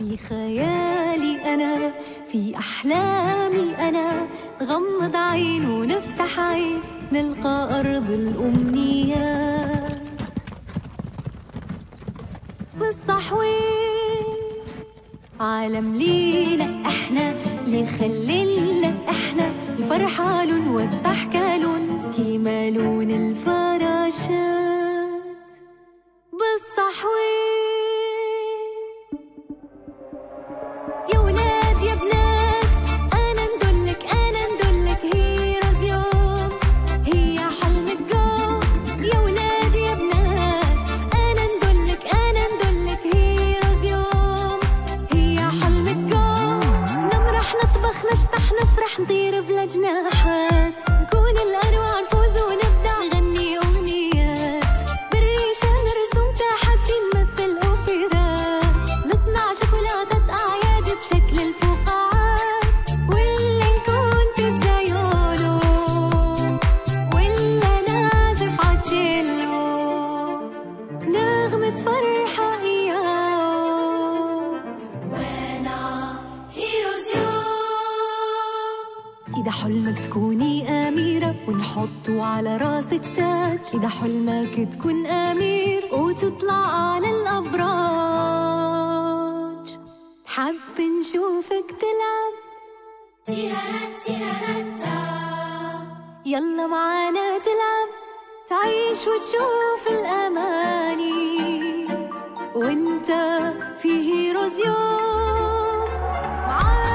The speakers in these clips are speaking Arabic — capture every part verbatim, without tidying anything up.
في خيالي أنا، في أحلامي أنا، غمض عين ونفتح عين نلقى أرض الأمنيات. والصح وين عالم لينا إحنا، اللي خللنا إحنا الفرحة لون والضحكة لون كيما لون الفراشات. والصح وين نطير بلا جناحات، نكون الأنواع نفوز ونبدع نغني أغنيات، بالريشة نرسم تحدي نمثل أوبرات، نصنع شوكولاتة أعياد بشكل الفقاعات، ولا نكون بيتزا يولو، ولا نعزف عالجيلو، نغمة فرحة إياو، وأنا هيروزيو. إذا حلمك تكوني أميرة ونحطو على راسك تاج، إذا حلمك تكون أمير وتطلع على الأبراج، نحب نشوفك تلعب تيرارات تيراراتا، يلا معانا تلعب تعيش وتشوف الأماني وانت في هيروزيوم معايا.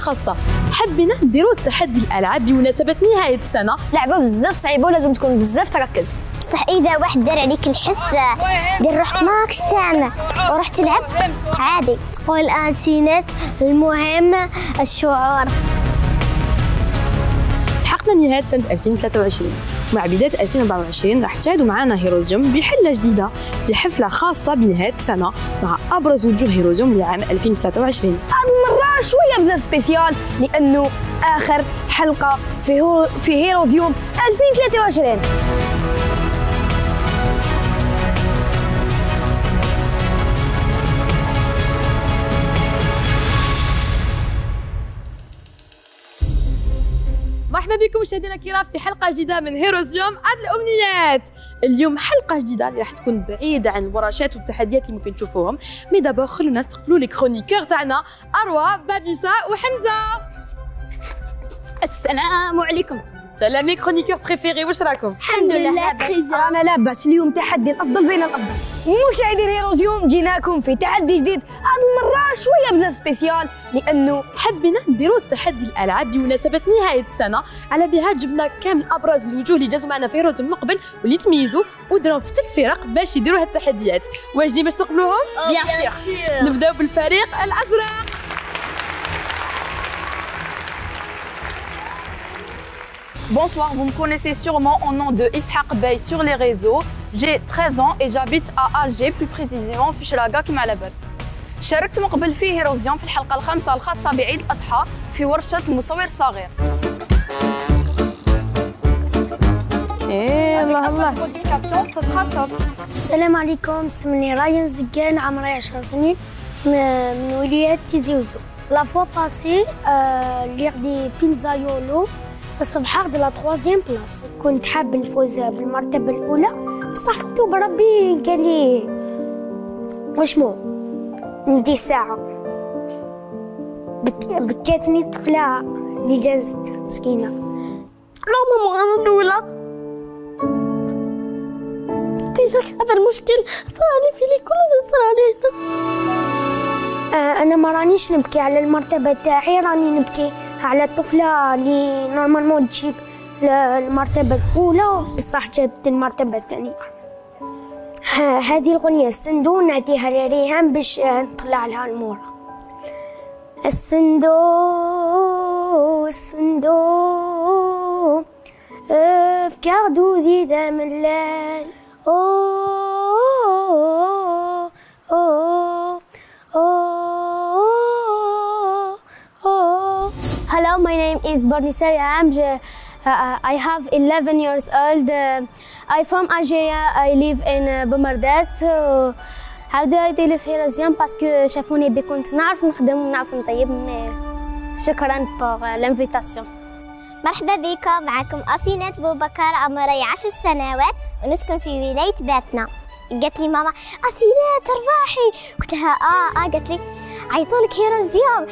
خاصة حبينا نديرو تحدي الالعاب بمناسبه نهايه السنه. لعبه بزاف صعيبه ولازم تكون بزاف تركز، بصح اذا واحد دار عليك الحس دير روحك ماكش سامع وروح تلعب عادي، تقول الاسينات المهم الشعور. حقنا نهايه سنه ألفين وثلاثة وعشرين مع بدايه ألفين وأربعة وعشرين راح تشاهدوا معنا هيروزيوم بحله جديده في حفله خاصه بنهايه السنه مع ابرز وجوه هيروزيوم لعام ألفين وثلاثة وعشرين. شويه بزاف سبيسيال لانه اخر حلقه في هو في هيروزيوم ألفين وثلاثة وعشرين. مرحبا بكم مشاهدينا الكرام في حلقه جديده من هيروزيوم أرض الأمنيات. اليوم حلقه جديده اللي راح تكون بعيده عن الورشات والتحديات اللي ممكن تشوفوهم، مي دابا خلونا نستقبلوا لي كرونيكور تاعنا أروى بابيسا وحمزه. السلام عليكم. سلامي كرونيكور بريفيري، واش راكم؟ الحمد لله لاباس. رانا لاباس. اليوم تحدي الافضل بين الافضل. مشاهدين هيروزيوم جيناكم في تحدي جديد، هذه المره شويه بزاف سبيسيال لانه حبينا نديروا تحدي الالعاب بمناسبه نهايه السنه، على بها جبنا كامل ابرز الوجوه اللي جازوا معنا في هيروزيوم من قبل واللي تميزوا ودراهم في ثلاث فرق باش يديروا هاد التحديات. واجدين باش تقبلوهم؟ بيان سيغ. نبداو بالفريق الازرق. Bonsoir, vous me connaissez sûrement au nom de Ishaq Bey sur les réseaux. J'ai treize ans et j'habite à Alger, plus précisément في شراقة كما على بالك. شاركت من قبل في هيروزيوم في الحلقة الخامسة الخاصة بعيد الأضحى في ورشة المصور الصغير. إيه الله الله. السلام عليكم، اسمي راين زوجان، عمري عشر سنين، من ولاية تيزي وزو. La fois passée, lire des Pinza Yolo. الصبح هاخد لا تخوازيام بلاص، كنت حاب نفوز بالمرتبة الأولى، بصح توب ربي قال لي وشمو ندي ساعة، بك... بكاتني الطفلة اللي جازت مسكينة، رغم المغامرة الأولى تيجيك هذا المشكل صرالي في لي كله زي صرالي هنا. أنا ما رانيش نبكي على المرتبة تاعي، راني نبكي على الطفلة اللي نورمالمون تجيب المرتبة الأولى بصح جابت المرتبة الثانية. هذه الغنية الصندوق نعطيها لريهام باش نطلع لها المورة. الصندوق الصندوق أفكار دوذي ذا من الليل أوه أوه أوه أوه. Hello, my name is Barnisari Amje. Uh, I have eleven years old. Uh, I'm from Algeria. I live in uh, Boumerdès. Uh, how do I live here as young? Parce que شافوني بكنت نعرف نخدم ونعرف نطيب. مي شكرا pour l'invitation. مرحبا بكم، معكم أسينات بوبكر، عمري عشر سنوات ونسكن في ولاية باتنا. قالت لي ماما أسينات ارباحي، قلت لها آه آه، قالت لي عيطولك هيروزيوم،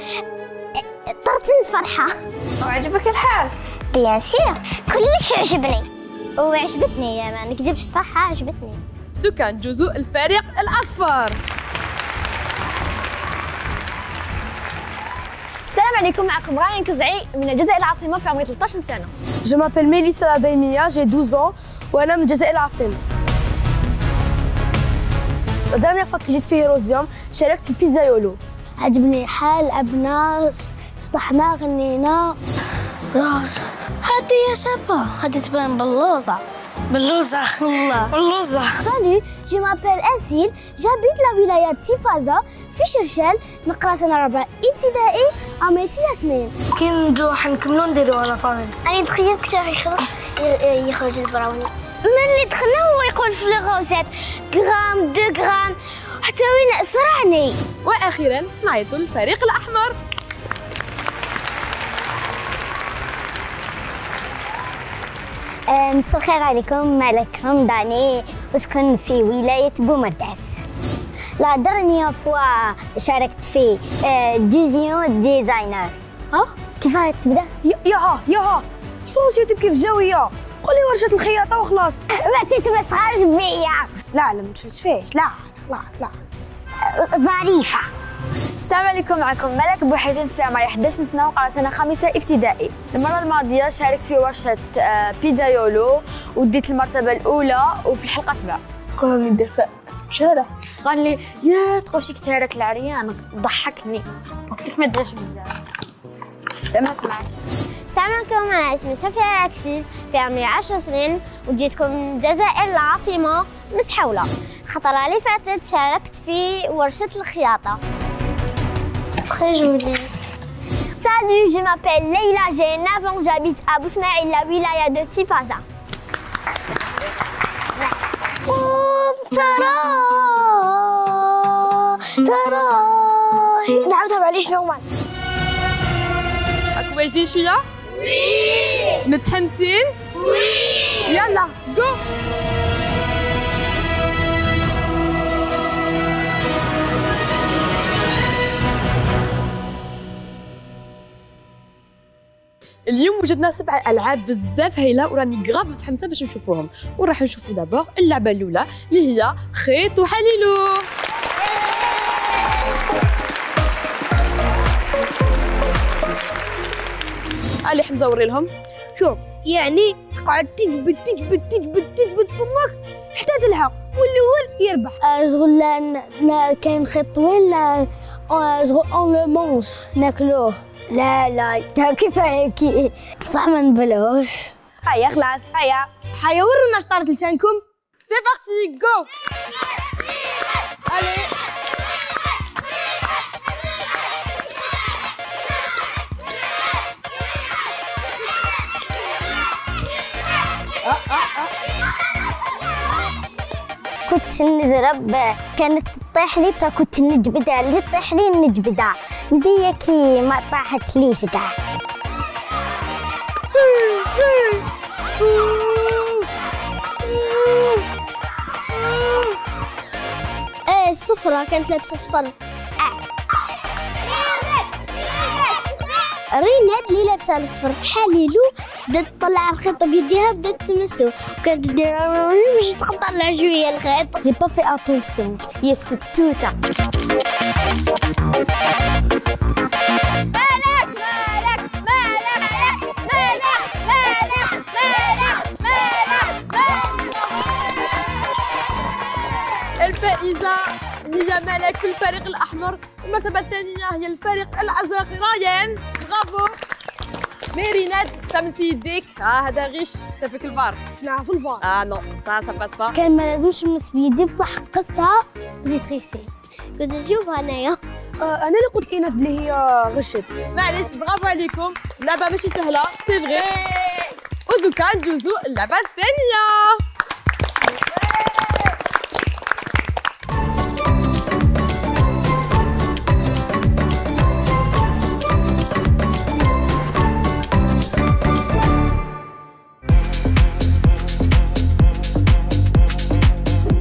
طرت من الفرحة. وعجبك الحال؟ بيان سيغ، كلش عجبني وعجبتني، يا ما نكذبش صح عجبتني. دكان جزء الفريق الأصفر. السلام عليكم، معكم راين كزعي من الجزائر العاصمة في عمري ثلاثة عشر سنة. Je m'appelle Melissa Ladimia, j'ai douze ans وأنا من الجزائر العاصمة. الدرجة فك جيت في هيروزيوم شاركت في بينزا يولو. عجبني الحال، لعبنا سطحنا غنينا. راجل هادي يا شابة، هادي تبان باللوزة باللوزة والله باللوزة. سالو، جو مابيل أسيل، جابيت لا ولاية سيبازا في شرشال، نقرا سنة رابعة ابتدائي، عمري تسع سنين. كي نجو حنكملو نديرو على فامي. أنا نتخيل كتاب يخلص يخرج البراوني. ملي دخلنا هو يقول في الغوزات غرام دو غرام حتى وين أسرعني. وأخيرا نعيطو للفريق الأحمر. مساء الخير عليكم، ملك رمضاني وسكن في ولاية بومرداس. لا درني فوا شاركت في ديزاين ديزاينر. ها كيفاه تبدا؟ ياها ياها شنو نسيتك كيف زاويه؟ قولي ورشه الخياطه وخلاص. ما تتمسخرش بيا. لا لا ما تشوفيش، لا خلاص لا ظريفه. السلام عليكم، معكم ملك بوحيدين في عمري إحدى عشرة سنة وقرأت سنة خامسة ابتدائي. المرة الماضية شاركت في ورشة بينزا يولو وديت المرتبة الأولى وفي الحلقة سبعة. تقول لي ندير في الشارع، قال لي يا تقوشي كتارك العريان، ضحكني قلت لك ما تديرش بزاف. تمت معك. السلام عليكم، أنا اسمي صوفيا أكسيز في عمري عشر سنين وجيتكم من الجزائر العاصمة مسحولة. خطرة اللي فاتت شاركت في ورشة الخياطة. Salut, je m'appelle Leila, j'ai neuf ans, j'habite à Bousmaï, la wilaya de Sipaza. نعاودها معليش نورمال. راكم واجدين شوية؟ وي. متحمسين؟ وي. يلا جو. اليوم وجدنا سبع العاب بزاف هايله وراني غراب متحمسه باش نشوفوهم، وراح نشوفوا دابور اللعبه الاولى اللي هي خيط وحليلو. علي حمزه وري لهم. شوف يعني تقعد تجبد تجبد تجبد تجبد فمك حتى تلحق والاول يربح. شغل كاين خيط طويل شغل اون لو مونش ناكلوه. لا لا كيف هيك بصح ما نبلعوش. هيا خلاص هيا هيا ورونا شطارة لسانكم. سي بارتي جو. الي كنت نزرب كانت تطيح لي تا كنت نجبدها، اللي تطيح لي نجبدها مزية كي ما طاحت ليش كاع. ايه الصفرة كانت لابسة صفر. ريناد اللي لابسة الصفر في حليلو بدات تطلع الخيط بيديها بدات تمسو وكانت تدير باش تطلع شويه الخيط. لي با في اتونسيون يا ستوته. مالك مالك مالك مالك مالك مالك مالك. الفائزه هي ملك في الفريق الأحمر، والمرتبة الثانية هي الفريق الأزرق رايان. برافو ميرينات، استعملتي يديك. اه هذا غش، شافك الفار. نعرفوا الفار. اه نو سا سا باس با. كان ما لازمش نمس بيدي بصح قصتها بديت غشي، كنت نشوفها انايا. آه انا اللي قلت ايناس بلي هي غشت. معليش برافو عليكم، اللعبة ماشي سهلة سي فغي. ودوكا ندوزو اللعبة الثانية.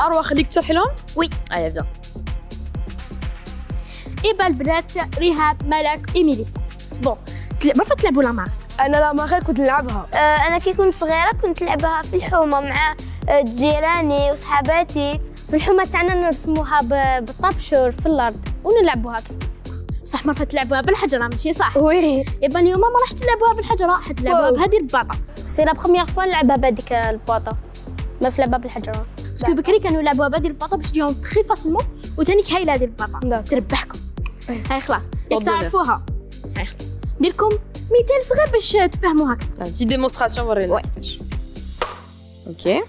أروى خليك تشرحي لهم؟ وي. أيا ابدا. إيبا البنات ريهاب ملك إي ميليسا. بون، مرة تلعبوا لا ماغ؟ أنا لا ماغ كنت نلعبها. أه أنا كي كنت صغيرة كنت نلعبها في الحومة مع جيراني وصحاباتي. في الحومة تاعنا نرسموها بالطبشور في الأرض ونلعبوها كيف كيف. بصح مرة تلعبوها بالحجرة ماشي صح؟ وي. إيبا اليوم ما راحش تلعبوها بالحجرة، راح تلعبوها بهذه الباطة. سي لا بخومييغ فوا نلعبها بهذيك الباطة. ما تلعبها بالحجرة. باسكو بكري كانوا يلعبوها بهذه الباطه باش تجيهم تخي فاسلمون وثاني كهايله هذه الباطه تربحكم. هاي خلاص ياك تعرفوها. هاي خلاص ندير لكم مثال صغير باش تفهموا هكا. بتي ديمونستراسيون ورينا كيفاش. اوكي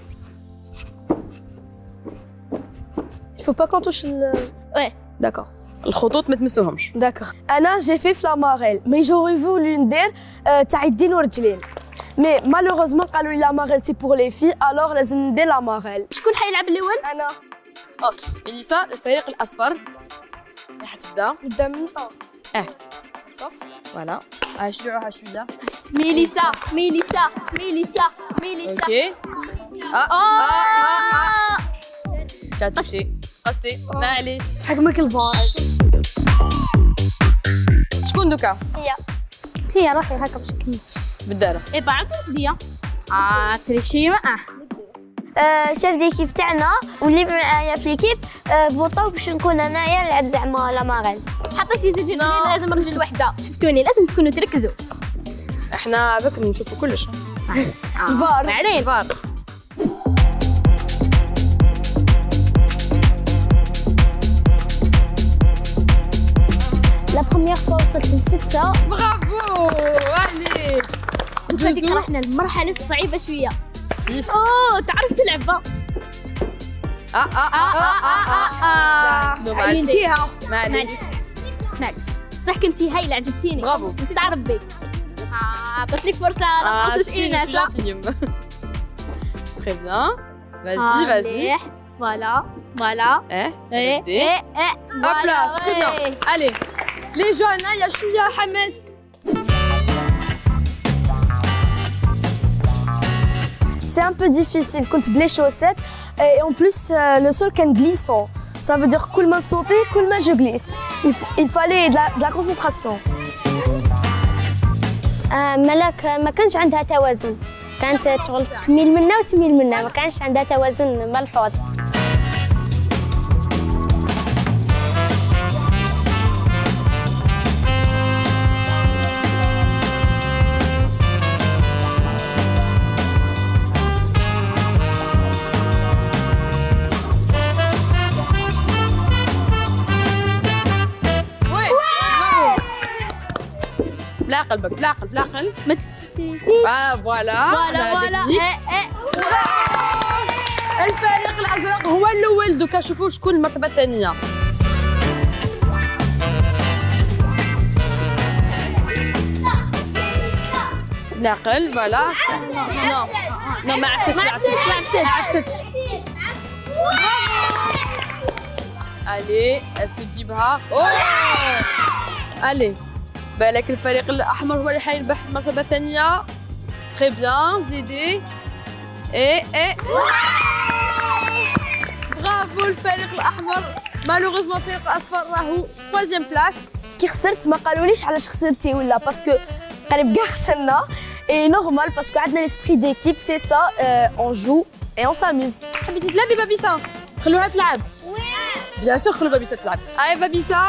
faut pas qu'on touche le ouais d'accord الخطوط ما تمسوهمش. داكوغ انا جي في فلاماريل مي جوري فولي ندير تاع يدين ورجلين مي مالوغوزمون قالوا لي لا ماغيل سي بور لي في الوغ لازم ندير لا ماغيل. شكون حيلعب الاول؟ انا. اوكي ميليسا الفريق الاصفر راح تبدا. نبدا من الاول. اه فوالا اه شجعوها شويه. ميليسا ميليسا ميليسا ميليسا. اوكي اه اه اه كاتشي قصدي معليش حكمك البار. شكون دوكا؟ تيا تيا روحي هكا بشكل بالدارة. إيه بعد تزديا. آه تريشي معاه. آه شاف ديكيب تاعنا واللي معايا في ليكيب فوطاو باش نكون أنايا نلعب زعما لا ماغيل. حطيتي زوج رجلين لازم رجل وحدة. شفتوني لازم تكونوا تركزوا. احنا بكم نشوفوا كلش. الفار. معليش. الفار. لا بخومييغ فوا وصلت لستة. برافو عليك. هذيك رحنا المرحلة الصعيبة شوية. سيس. اوه تعرف تلعب. اه اه اه اه اه عينتيها. معليش معليش بصح كنتي هايلة عجبتيني. برافو. نستعرف بيك. اه عطيت لك فرصة ما نقصش إيناس. اه شتي بلاتينيوم. تخي بيان. فازي فازي. فوالا فوالا. ايه ايه ايه فوالا. هوب لا تخي بيان. الي لي جون هايا شوية حماس. C'est un peu difficile quand les chaussettes et en plus le sol est glissant. Ça veut dire que je saute, que je glisse. Il, il fallait de la, de la concentration. ملاك ما كانش عندها توازن، كانت تشغل تميل منا وتميل منا، ما كانش عندها توازن ملحوظ. بلا قلبك بلا قلب بلا قلب ما تستسلميش. اه فوالا فوالا فوالا. الفريق الازرق هو الاول. دوكا شوفوا شكون المرتبه الثانيه. بلا قلب فوالا. نو نو ما عرفتش ما عرفتش ما عرفتش. الي اسكو تجيبها. الي بالك الفريق الأحمر هو اللي حيربح المرتبة الثانية. تخي بيان زيدي. إيه إيه برافو الفريق الأحمر. مالوغوزمون الفريق الأصفر راهو ثالث بلاس. كي خسرت ما قالوليش علاش خسرتي ولا باسكو قريب كاع خسرنا et normal parce qu'on a l'esprit d'équipe, c'est ça, euh, on joue et on s'amuse. حبيتي تلعبي بابيسا خلوها تلعب. وي بيان سور خلو بابيسا تلعب. هاي بابيسا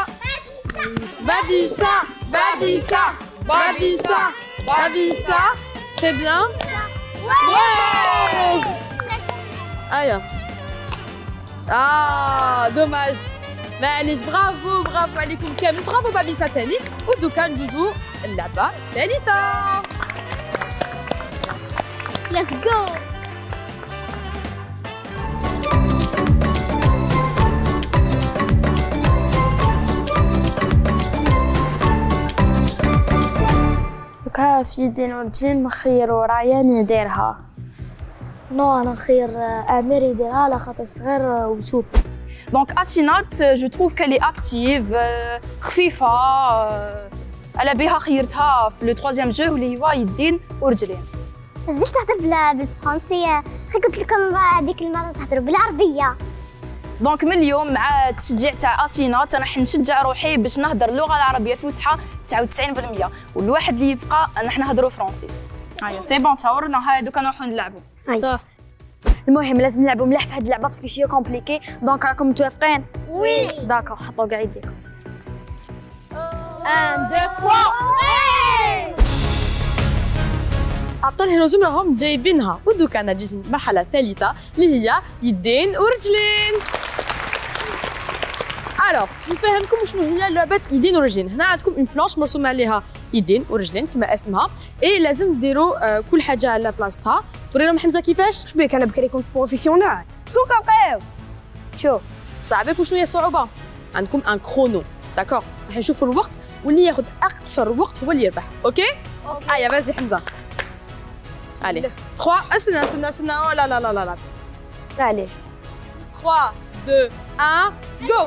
بابيسا بابيسا بابيسا بابيسا très bien. Ouais. Aïe. Ah, dommage. معليش برافو برافو عليكم كامل برافو بابيسا ثاني ودوكا ندوزو اللعبة الثالثة. ليتس جو. دوكا في يدين ورجلين نخيرو ريان يديرها. نو أنا نخير أمير يديرها على خاطر صغير وشوب. Donc Assinats, je trouve qu'elle est active, خفيفة. Elle a bien خيرتها في le troisième jeu اللي هو يدين ورجلين. بزاف تهضر بالفرنسية، خي قلت لكم هذيك المرة تهضروا بالعربية. دونك من اليوم مع التشجيع تاع Assinats راح نشجع روحي باش نهضر اللغة العربية الفصحى تسعة وتسعين بالمية والواحد اللي يبقى نحن نهضروا فرنسي. هيا سي بون تاورنا هاي دوكا نروحوا نلعبوا. صح. المهم لازم نلعبوا مليح في هاد اللعبه باسكو شي كومبليكي دونك راكم متوافقين؟ وي داكور حطوا كاع يديكم واحد اثنين ثلاثة. ابطال هيروزوم راهم جايبينها ودوكا انا جيت المرحله الثالثه اللي هي يدين ورجلين. الوغ نفهمكم شنو هي لعبه يدين ورجلين. هنا عندكم اون بلانش مرسوم عليها يدين ورجلين كما اسمها اي لازم ديروا كل حاجه على بلاصتها. توري لهم حمزه كيفاش؟ شبيك انا بكري كنت بروفيسيونال. شكون كنلقاو؟ شوف صعيبك وشنو هي الصعوبه؟ عندكم ان كرونو داكور راح نشوفوا الوقت واللي ياخذ اقصر وقت هو اللي يربح. اوكي؟ اوكي ايا فازي حمزه. الي ثلاثة استنى استنى استنى لا لا لا لا تعالي ثلاثة اثنين واحد جو.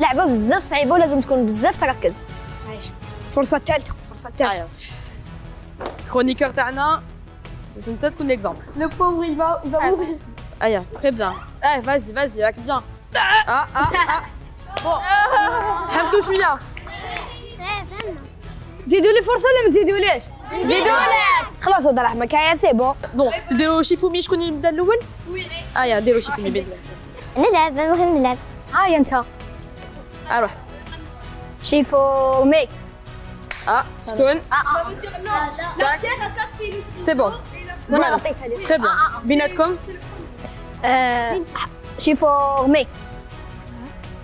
لعبه بزاف صعيبه ولازم تكون بزاف تركز. فرصه ثالثه فرصه ثالثه. Chroniqueur Tarna, c'est peut-être un exemple. Le pauvre, il va, il va mourir. Aïe, ah, très bien. Eh, vas-y, vas-y, là, bien. Ah, ah, ah. Bon. Hamza, je suis là. Zidoulet, force le Zidoulet. Zidoulet. خلاص هذا راه مكايا سي بون. بون، تديروا شيفومي شكون اللي بدا الأول؟ وي. أيا ديروا شيفومي بيت. نلعب، المهم نلعب. هاي أنت. أروح. شيفومي. اه شكون؟ سي بون انا غطيت هذه تري بيان بيناتكم شي فورمي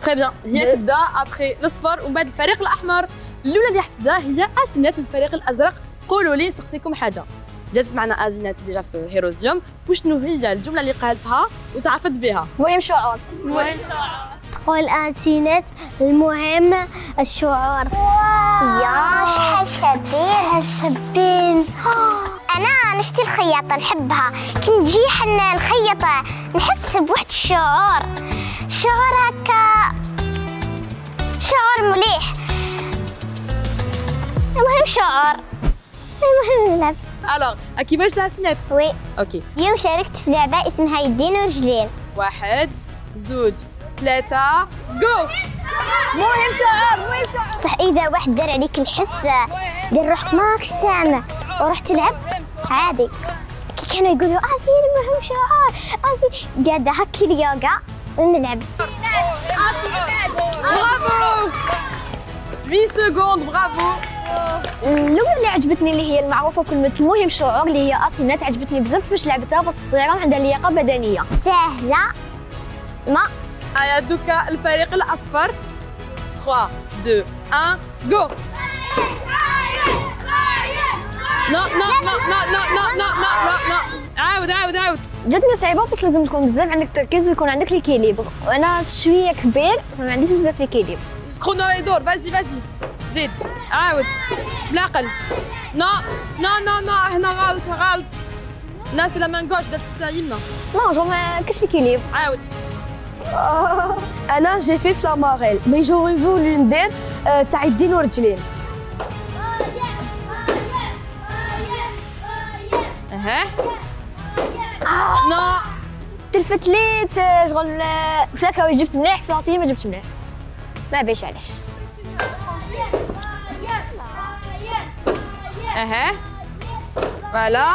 تري بيان. هي تبدا ابخي الاصفر ومن بعد الفريق الاحمر. الاولى اللي راح تبدا هي Assinats من الفريق الازرق. قولوا لي نسقسيكم حاجه، جازت معنا Assinats ديجا في هيروزيوم وشنو هي الجمله اللي قالتها وتعرفت بها؟ مهم شعور مهم شعور تقول Assinats المهم الشعور. يا شحال شابين شحال شابين. انا نشتي الخياطه نحبها كي نجي نخيط نحس بواحد الشعور شعور هكا شعور مليح. المهم شعور المهم نلعب. الوغ كيفاش تاع Assinats؟ وي اوكي. اليوم شاركت في لعبه اسمها يدين ورجلين. واحد زوج ثلاثة جو. مهم شعور مهم شعور بصح إذا واحد دار عليك الحس دير روحك ماكش سامع وروح تلعب عادي. كي كانوا يقولوا أسي مهم شعور أسي قاعدة هكي اليوغا ونلعب. برافو ثمانية سكوند برافو. اللغة اللي عجبتني اللي هي المعروفة كلمة مهم شعور اللي هي Assinats عجبتني بزاف باش لعبتها بصح صغيرة وعندها لياقة بدنية سهلة. ما هيا دوكا الفريق الأصفر ثلاثة اثنين واحد جو. نو نو نو نو نو نو نو نو عاود عاود عاود. جاتني صعيبة بس لازم تكون بزاف عندك تركيز ويكون عندك ليكيليبر وأنا شوية كبير ما عنديش بزاف ليكيليبر. كرونو يدور فازي فازي زيد عاود بلاقل نو نو نو نو هنا غلط غلط الناس لما نكوش درت يمنا نو جو ما كاش الكيليب عاود انا جي في فلاماريل مي جوري فولي ندير تاع يدين ورجلين اها نو تلفت لي شغل فلاكاوي جبت مليح فلاطي ما جبت مليح ما بيش علاش اها فوالا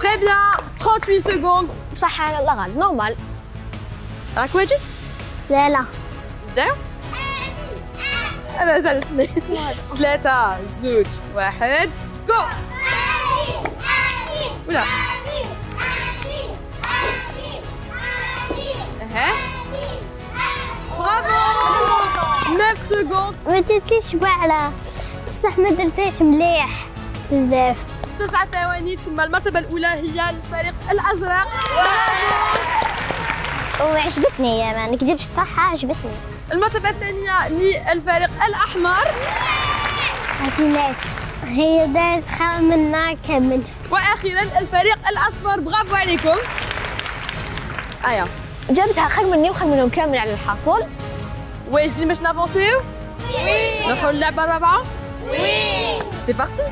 تري بيان ثمانية وثلاثين سكوند بصح لا غلط نورمال راك واجد لا لا نبداو مازال سنين ثلاثة زوج واحد جو ولا اها برافو تسعة سكوند ما جاتليش واعره بصح ما درتهاش مليح بزاف تسعة ثواني تما المرتبة الأولى هي الفريق الأزرق برافو وعجبتني يا ما نكذبش صح عجبتني المرتبة الثانية للفريق الأحمر عسينات هي داز خامنا كامل وأخيرا الفريق الأصفر برافو عليكم أيا جابتها خير مني وخير منهم كامل على الحصول واجدين باش نافونسيو؟ وي نروحو للعبة الرابعة؟ وي سي بارتي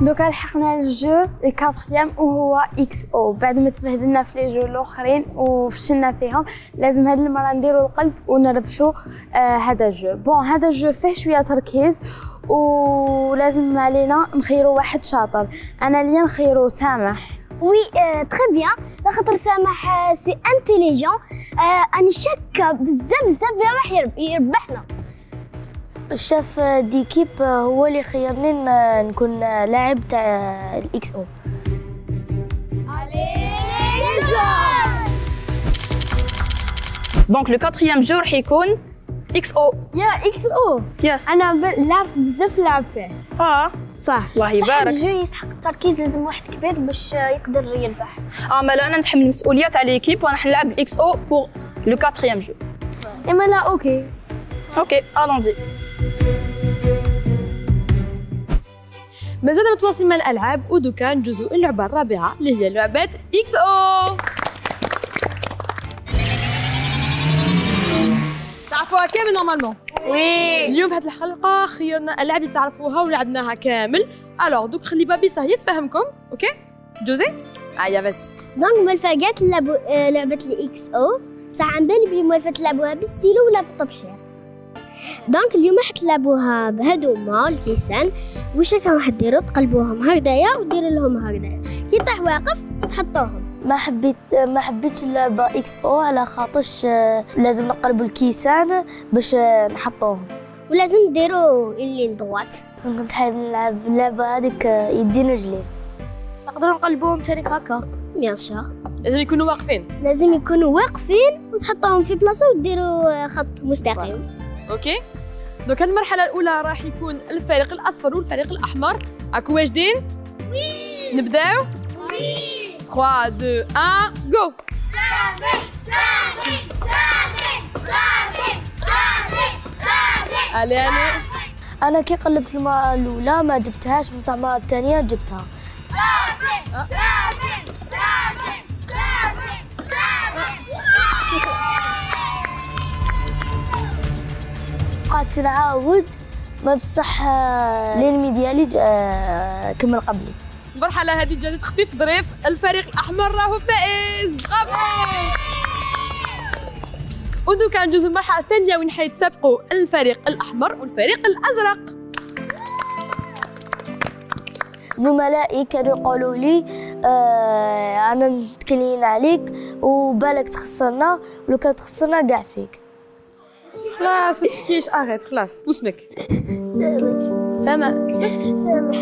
دوكا لحقنا الجو الكاتريام وهو اكس او بعد ما تبهدلنا في لي جو الاخرين وفشلنا فيهم لازم هاد المره نديرو القلب ونربحو هذا آه الجو بون هذا الجو فيه شويه تركيز ولازم علينا نخيرو واحد شاطر انا ليا نخيرو سامح وي تري بيان لاخاطر سامح سي انتيليجون انا شاكه بزاف بزاف بلي راح يربحنا الشاف ديكيب هو اللي خيرني نكون لاعب تاع الاكس او دونك لو كاتريام جو راح يكون اكس او يا اكس او يس انا نعرف بزاف نلعب فيه اه صح الله يبارك الجو يسحق التركيز لازم واحد كبير باش يقدر يربح اه مالا انا نتحمل المسؤوليه تاع ليكيب وانا حنلعب الاكس او بوغ لو كاتريام جو اما لا اوكي اوكي الونزي مازلنا متواصلين مع الالعاب ودوكا ندوزو اللعبه الرابعه اللي هي لعبه اكس او تعرفوها كامل نورمالمون وي اليوم بهاد الحلقه خيرنا الالعاب اللي تعرفوها ولعبناها كامل الوغ دوك خلي بابيسه هي تفهمكم اوكي جوزي هيا بس دونك مالفا قالت لعبه الاكس او بصح عن بالي بلي مالفا تلعبوها بالستيلو ولا بالطبشير دونك اليوم راح تلعبوها بهذوما الكيسان واش راكم راح ديروا تقلبوهم هكذايا وديروا لهم هكذايا كي طاح واقف تحطوهم ما حبيت ما حبيتش اللعبه اكس او على خاطرش لازم نقلبوا الكيسان باش نحطوهم ولازم ديروا اللين دوات كنت حابب نلعب اللعبه هذيك يدين رجلين نقدروا نقلبوهم ثاني هكا بيان سور لازم يكونوا واقفين لازم يكونوا واقفين وتحطوهم في بلاصه وديروا خط مستقيم اوكي دوك المرحله الاولى راح يكون الفريق الاصفر والفريق الاحمر راكم واجدين وي نبداو وي ثلاثة اثنين واحد جو صافي صافي صافي صافي صافي الي الي انا كي قلبت المره الاولى ما جبتهاش بصح المره الثانيه جبتها صافي صافي صافي صافي صافي بقات نعاود ما بصح لين ديالي كمل قبلي المرحله هذه جازت خفيف ظريف الفريق الاحمر راهو فائز برافو ودوكا ندوزو المرحله الثانيه وين حيتسابقوا الفريق الاحمر والفريق الازرق زملائي كانوا يقولوا لي آه انا نتكلين عليك وبالك تخسرنا ولو كان تخسرنا كاع فيك خلاص ما تبكيش أغيط خلاص واسمك سامح سامح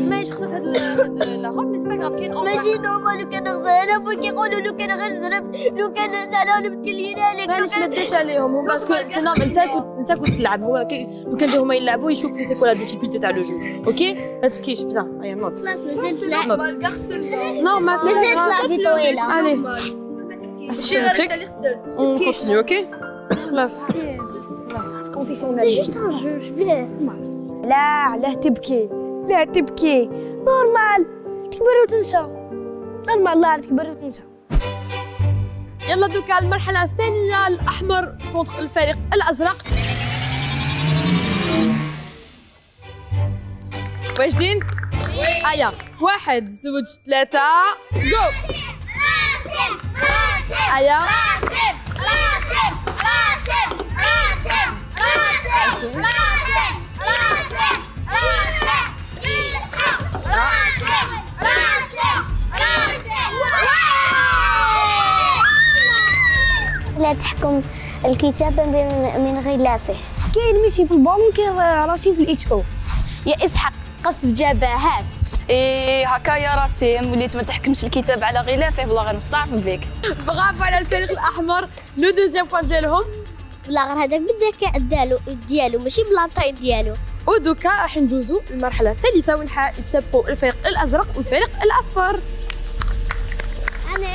ماهيش خصها هاد لا سي با غراف كاين اونلاين ماشي نورمال. لو كان غزالة برك يقولوا لو كان غير زرب لو كان زعلان متكليين عليك باش ما تديش عليهم باسكو سي نورمال. انت كنت انت كنت تلعب هو لو كان جاو هما يلعبوا يشوفوا سي كو لا ديفيكولتي تاع لو جو اوكي ما تبكيش بزاف ايا نوت خلاص مازال تلعب نورمال مازال تلعب في طويلة الي شاركت اللي خسرت ونكونتينيو اوكي خلاص سي جوست ان جو شبيه. لا علاه تبكي لا تبكي نورمال تكبر وتنسى نورمال الله تكبر وتنسى. يلا دوكا المرحلة الثانية الأحمر كونتر الفريق الأزرق. واجدين؟ أيا واحد زوج ثلاثة جو. أيا راسم راسم راسم راسم راسم راسم راسم راسم إسحاق راسم راسم راسم. لا تحكم الكتابة من غلافه. كاين ميسي في البون وكاين راسي في الإتش أو. يا إسحاق قصف جبهات. إيه هكا يا راسيم وليت ما تحكمش الكتاب على غلافه والله غنستعفف بك. برافو على الفريق الاحمر لو دوزيام بوان ديالهم. لا غير هذاك بالذكاء ديالو ديالو ماشي بلاطين ديالو. ودوكا راح نجوزو المرحله الثالثه وين حيتسابقوا الفريق الازرق والفريق الاصفر. انا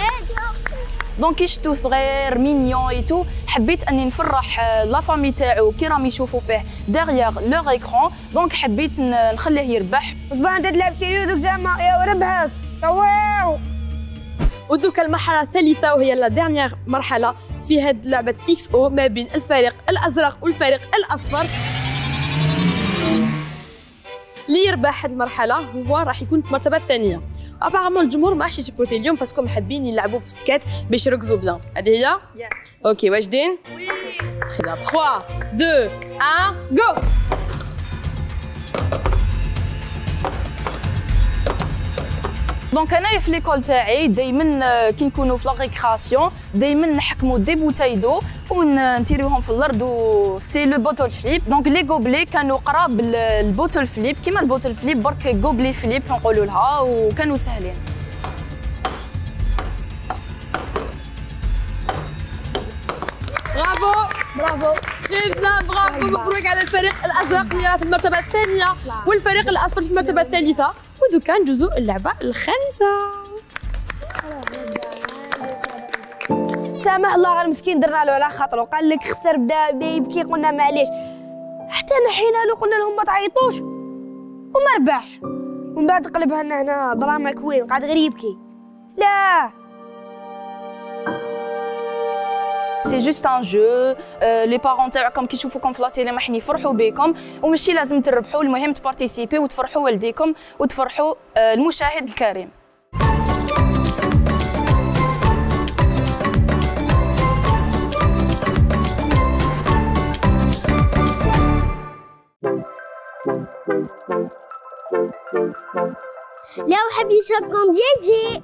دونك شتو صغير مينيون ايتو حبيت اني نفرح لا فامي تاعو كي راهم يشوفوا فيه ديغيغ لوغ ايكرون دونك حبيت نخليه يربح. طبعا انت تلعب سيريو دوك زعما يا ربحك واو. ودوك المرحله الثالثه وهي لا ديرنيير مرحله في هاد لعبه اكس او ما بين الفريق الازرق والفريق الاصفر. اللي يربح هاد المرحله هو راح يكون في المرتبه الثانيه. ابارامون الجمهور ما عادش يسبورتي اليوم باسكو محبين يلعبوا في السكات باش يركزوا بلا. هذه هي yes. اوكي واجدين وي خلينا ثلاثة اثنين واحد جو. دونك انايا في ليكول تاعي دائما كي نكونوا في لا ريكراسيون دائما نحكموا دي بوتاي دو ونتيروهم في الارض و سي لو بوتول فليب. دونك لي غوبلي كانوا قراب البوتول فليب كيما البوتول فليب برك غوبلي فليب كنقولوا لها وكانوا سهلين. برافو برافو جدا برافو مبروك على الفريق الازرق اللي راه في المرتبه الثانيه والفريق الاصفر في المرتبه الثالثه. ودوكا ندوزو اللعبه الخامسه. سامح الله المسكين درنا له على خاطره قال لك خسر بدا بدا يبكي قلنا معليش حتى نحينا له قلنا لهم ما تعيطوش وما ربحش ومن بعد قلبها لنا هنا دراما كوين قاعد غير يبكي. لا سي جوست ان جو لي بارون تاعكم كي يشوفوكم في لا تيلي محني يفرحوا بكم وماشي لازم تربحوا المهم تبارتيسيبي وتفرحوا والديكم وتفرحوا المشاهد الكريم. لو حبيت شربكم ديجي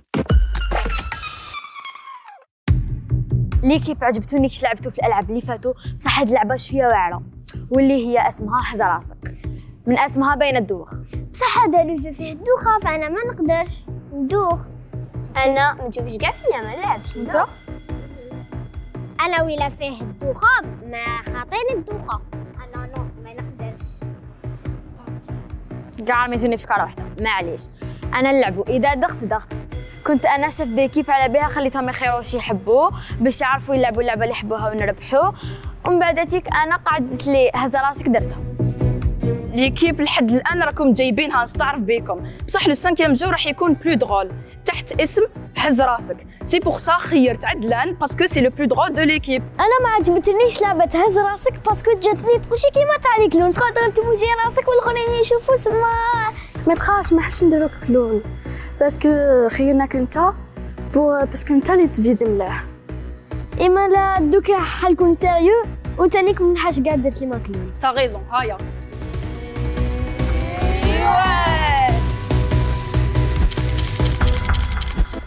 ليكيب عجبتوني كيش لعبتوا في الالعاب اللي فاتوا بصح هاد اللعبه شويه واعره واللي هي اسمها حزا راسك من اسمها باين الدوخ بصح هذا لو جو فيه الدوخه فانا ما نقدرش ندوخ. انا ما نشوفش كاع فيا ما نلعبش ندوخ انا ولا فيه الدوخه ما خاطيني الدوخه انا نو ما نقدرش كاع عميتوني في فكره واحده معليش انا نلعبوا اذا ضغط ضغط كنت انا شف ديكيب على بها خليتهم يخيروا شي يحبوا باش يعرفوا يلعبوا اللعبه اللي يحبوها ونربحوا ومن بعداتيك انا قعدت لي هزا راسك درتها. ليكيب لحد الان راكم جايبينها نستعرف بكم بصح لو سانكيام جو راح يكون بلو دغول تحت اسم هز راسك سي بوغ سا خيرت عدلان باسكو سي لو بلو دغول دو ليكيب. انا ما عجبتنيش لعبه هز راسك باسكو جاتني تقولشي كيما تاع لي كلون تقدر تبوجي راسك والاخرين يشوفوا تما ما تخافش ما حش نديروك كلون باسكو خيرناك انت باسكو انت اللي تفيزي مليح. اما لا دوكا حالكون سيريو وتانيك منحاش قادر كيما كلنا. تا غيزون هايا.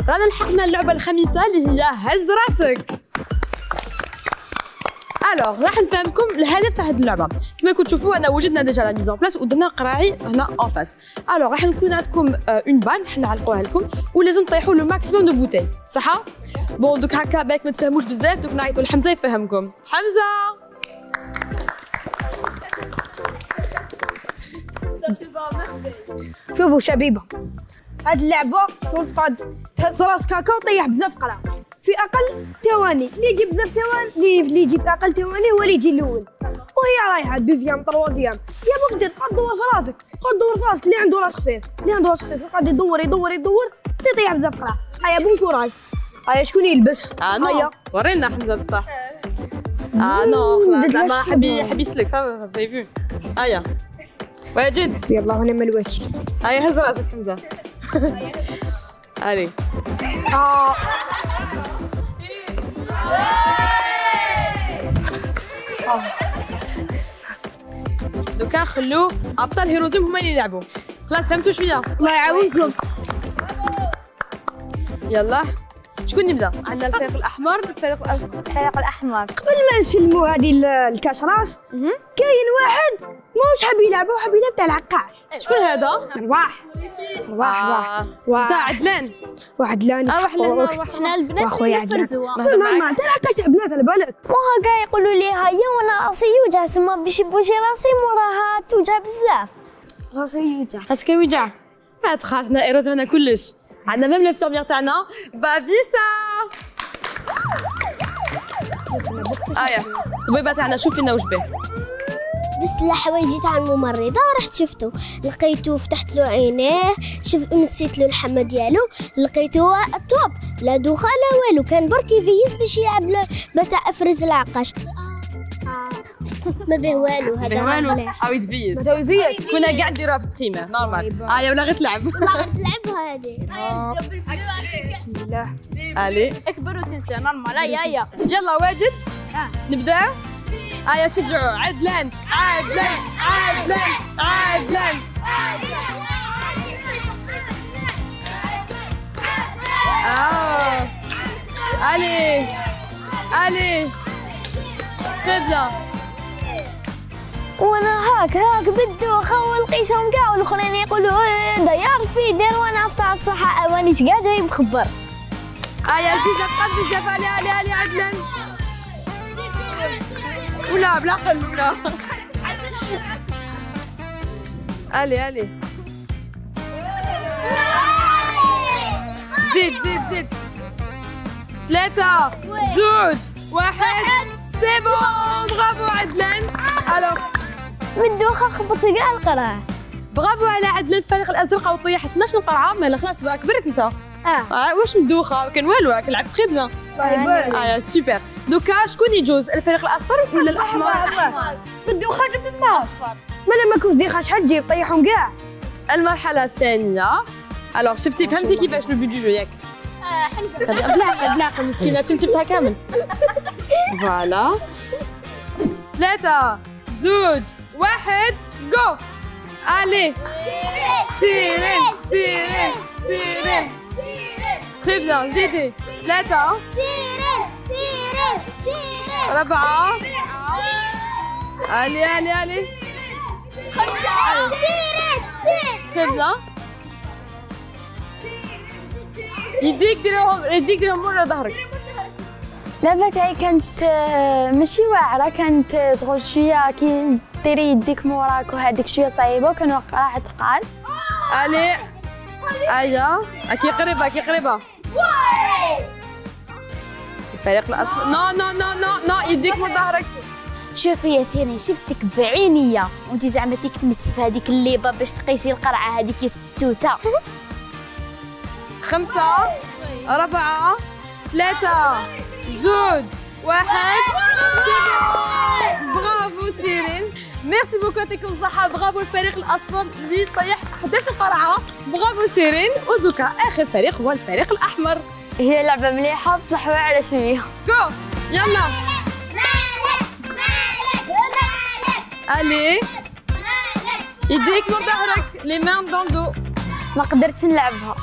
رانا لحقنا اللعبة الخميسة اللي هي هز راسك. الوغ راح نفهمكم الهدف تاع هاد اللعبه. كما راكم تشوفوا انا وجدنا ديجا لا ميزون بلاص ودرنا قراعي هنا اون فاس. الوغ راح نكون عندكم اون بان حنا نعلقوها لكم ولازم تطيحوا لو ماكسيموم دو بوتاي صح؟ بون دوك هكا بالك ما تفهموش بزاف دوك نعيطوا لحمزه يفهمكم. حمزه شوفوا شبيبه هاد اللعبه تلقى تهز راسك هكا وطيح بزاف قراع في اقل ثواني، اللي يجيب بزاف ثواني اللي يجيب اقل ثواني هو اللي يجي الاول، وهي رايحه دوزيام طروازيام، يا بوك دير قعد دور في راسك، قعد دور في راسك، اللي عنده راس خفيف، اللي عنده راس خفيف قاعد يدور يدور يدور، يطيح بزاف قراع، هيا بون كوراج، هيا شكون يلبس؟ انا هيا ورينا حمزه بصح. اه نو خلاص زعما حبي حبي يسلك صافي فاي فيو، هيا واجد يلا هنا ما الواكل، هيا هز راسك حمزه. هيا اه دوكا خلو ابطال هيروزيوم هما اللي يلعبوا. خلاص فهمتوا شويه الله يعاونكم. يلا شكون يبدا؟ عندنا الفريق الاحمر الفريق الازرق. الفريق الاحمر قبل ما نشلموا هذه الكاش راس كاين واحد ماهوش حاب يلعب هو حاب يلعب تاع العقاش. شكون هذا؟ رواح رواح رواح رواح تاع عدلان وعدلان رواح لهنا حنا البنات اللي نفرزوها ماما تاع العقاش تاع بنات على بالك وهاكا يقولوا لي هيا وانا راسي يوجع سما باش يبوجي راسي موراها توجع بزاف راسي يوجع راسك يوجع ما تخاف حنا ايروزنا كلش عندنا ميم لافسوربيير تاعنا بابيسا. ايا طبيبه تاعنا شوفي لنا واش بيه. بس الحوايجي تاع الممرضه رحت شفته لقيته فتحت له عينيه شفت نسيت له اللحمه ديالو لقيته التوب لا دوخه لا والو كان برك يفيز باش يلعب بتاع افرز العقاش ما به والو هذا ما به والو او يتفيز كنا كاع نديروها في التيمه نورمال. ايا ولا غير تلعب والله غير تلعبها هذه بسم الله علي اكبر وتنسى نورمال. ايا ايا يلا واجد نبدا. ايا شجعوا عدلان عدلان عدلان عدلان اه علي علي تبدا وانا هاك هاك بالدوخه ولقيتهم كاع والاخرين يقولوا ديار في دير وانا فتاع الصحه اوانيش كاع جاي مخبر. ايا زيد بقات بزاف علي علي علي عدلان ولا بلا قل ولا علي علي زيد زيد زيد ثلاثة زوج واحد سي بون برافو عدلان. الوغ مدوخه خبط كاع القرعه برافو على عدل الفريق الازرق وطيح اثناش قرعه مالا خلاص بقى كبرت انت. اه واش مدوخه كان والو راك لعبت تري بيان. اه سوبر دوكا شكون يجوز الفريق الاصفر ولا الاحمر؟ الاحمر مدوخه جبت الاصفر مالا ما كنت ديخه شحال تجيب طيحهم كاع. المرحله الثانيه الوغ شفتي فهمتي كيفاش لو بو دو جو ياك؟ اه حمزه بلاقه بلاقه مسكينه تمتفتها كامل. فوالا ثلاثه زوج واحد جو. علي سيرين سيرين سيرين تري بيان زيدي ثلاثة سيرين سيرين سيرين أربعة علي علي علي خمسة سيرين سيرين تري بيان يديك ديرهم يديك ديرهم مرة ظهرك. اللعبة تاعي كانت ماشي واعرة كانت شغل شوية كي ديري يديك موراك وهاديك شوية صعيبة وكانوا قراعة تقال. علي أيا أكي قريبة أكي قريبة الفريق الأصفر نو نو نو نو نو يديك من ظهرك. شوفي يا سيرين شفتك بعينيا وأنت زعما تيك تمسي في هذيك الليبة باش تقيسي القرعة هذيك يا ستوتة. خمسة أربعة ثلاثة زوج واحد برافو سيرين ميرسي بوكو يعطيكم الصحة برافو الفريق الأصفر اللي طيح حداش قرعة برافو سيرين. ودوكا آخر فريق هو الفريق الأحمر. هي لعبة مليحة بصح واعرة شوية. جو يلا مالك مالك مالك. الي يديك من ظهرك لي مان دوندو. ما قدرتش نلعبها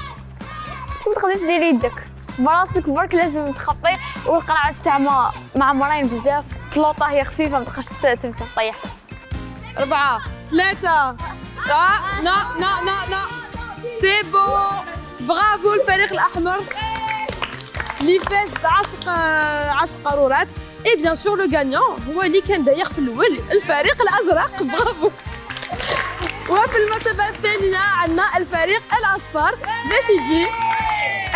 باش ما تقدريش ديري يدك براسك برك لازم تخطي. والقرعه تاع ما معمرين بزاف، الطلوطه هي خفيفه ما تبقاش تمسح طيح. أربعة ثلاثة لا لا لا لا سي بون. برافو الفريق الأحمر اللي فاز بعشق عشق قرارات. اي بيان سور لو غانيون هو اللي كان دايخ في الأول، الفريق الأزرق. برافو. وفي المرتبة الثانية عندنا الفريق الأصفر باش يجي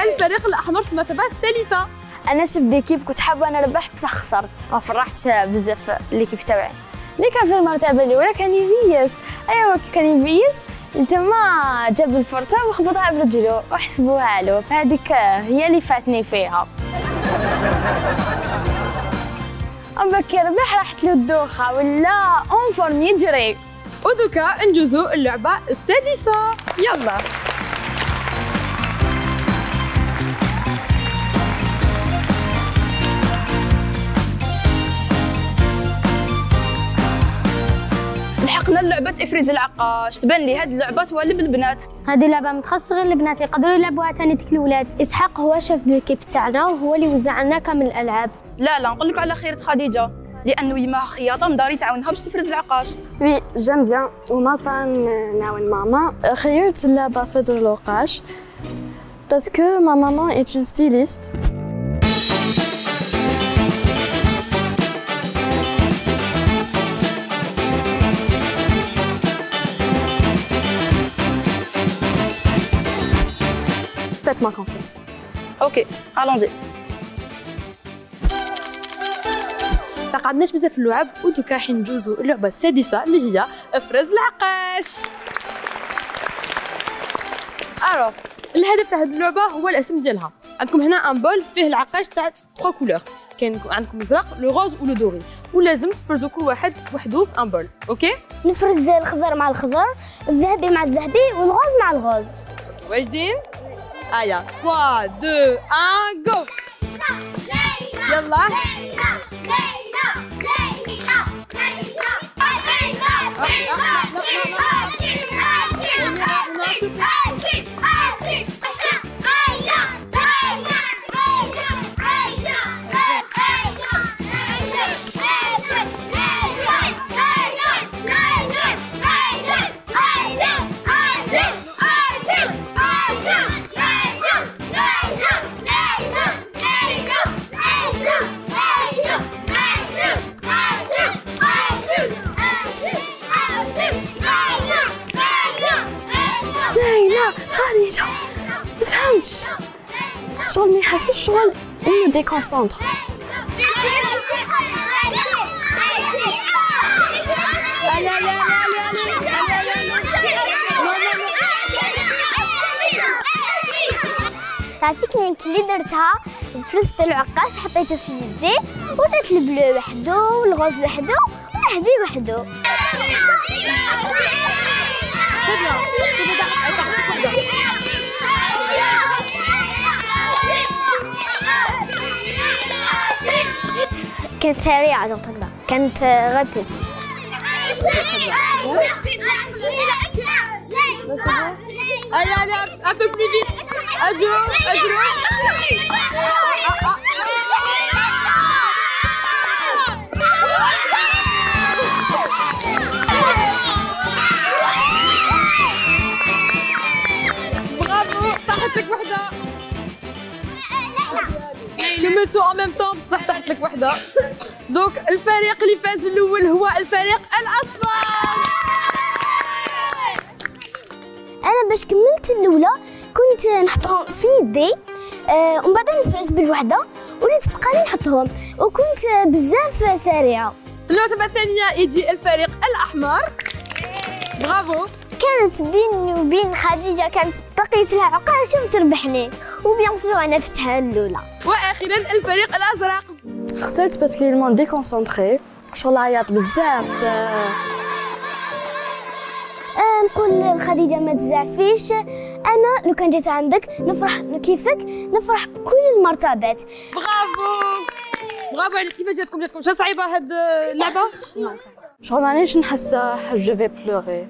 الفريق الأحمر في المرتبة الثالثة. أنا شفت ديكيب كنت حابة نربح بصح خسرت، ما فرحتش بزاف ليكيب تاوعي. اللي كان في المرتبة الأولى كان يبيس، أيوا كان يبيس لتما جاب الفرطة وخبطها برجلو وحسبوها له، فهذيك هي اللي فاتني فيها. أما كي ربح راحت له الدوخة ولا أون فورم يجري. ودوكا ندوزو اللعبة السادسة يلا. لحقنا لعبة إفريز العقاش، تبان لي هاد اللعبة توالب البنات. هادي لعبة متخصص غير البنات، يقدروا يلعبوها تاني ديك الولاد. إسحاق هو شاف دوكيب تاعنا وهو اللي وزع لنا كامل الألعاب. لا لا نقول لك على خيرة خديجة، لأنه يماها خياطة مداري تعاونها باش تفرز العقاش. وي جام بيان وما فان نعاون ماما. خيرت اللعبة فزر العقاش باسكو ما ماما إيت أون ستيليست. Ma confiance. Ok, allons-y. ما قعدناش بزاف في اللعب ودوكا راح ندوزو اللعبة السادسة اللي هي افرز العقاش. ألوغ الهدف تاع هاد اللعبة هو الاسم ديالها. عندكم هنا ان بول فيه العقاش تاع تخوا كولور، كاين عندكم الازرق لو غوز ولو دوري، ولازم تفرزوا كل واحد وحده في ان بول، اوكي؟ نفرز الخضر مع الخضر، الذهبي مع الذهبي والغوز مع الغوز. واجدين؟ آية ثلاثة اثنين واحد جو. يلا شغل ما يحسش شغل انه ديكونسونتر. لا لا لا لا التكنيك اللي درتها فرزت العقاش حطيته في يدي ودرت البلو وحده والغوز وحده والذهبي وحده. كانت سريعة نطلع، كانت رابيد. أنا لا أبي بليت أجرو أجرو. برافو طاحتلك وحدة. كملتوا أو ميم طون بصح طاحت لك وحدة. دوك الفريق اللي فاز الاول هو الفريق الاصفر. انا باش كملت الاولى كنت نحطهم في يدي ومن بعد نفرز بالوحده وليت تبقاني نحطهم وكنت بزاف سريعه. المرتبه الثانيه يجي الفريق الاحمر. برافو. كانت بيني وبين خديجه كانت بقيت لها عقاشه وتربحني وبيان سور انا فتها الاولى. واخيرا الفريق الازرق. خسرت باسكو يلمون ديكونسونطخي شغل عيط بزاف. آه نقول لخديجه ما تزعفيش، انا لو كان جيت عندك نفرح كيفك، نفرح بكل المرتبات. برافو برافو عليك. كيفاش جاتكم جاتكم شحال صعيبه هاد اللعبه؟ لا صعيبه شغل مانيش نحس حاجه جو في بلوغي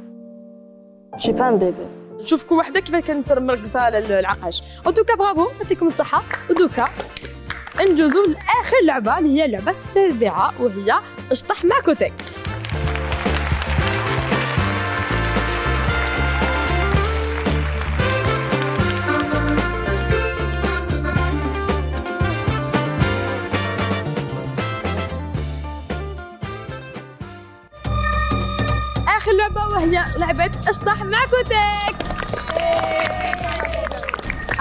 جي بان بيبي. نشوفكم وحده كيفاش كانت مركزه على العقاش. اون توكا برافو يعطيكم الصحه. ودوكا ندوزو لاخر لعبه اللي هي اللعبه السربعه وهي اشطح مع كوتكس. اللعبة وهي لعبة اشطح مع كوتكس.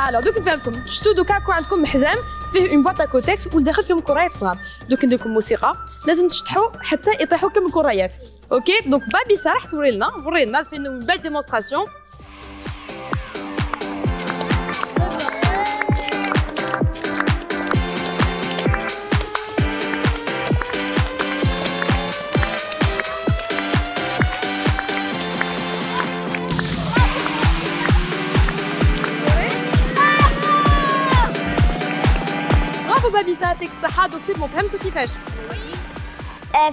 الو دوك نفهمكم شفتوا دوكا كون عندكم محزام فيه اون بواط كوتكس والداخل فيهم كرايات صغار دوك نديركم موسيقى لازم تشطحوا حتى يطيحوا كم الكرايات. اوكي دونك بابيسا راح توري لنا وري لنا فين اون بال ديمونستراسيون. بابيسا يعطيك الصحة. دوك سي بون فهمتوا كيفاش؟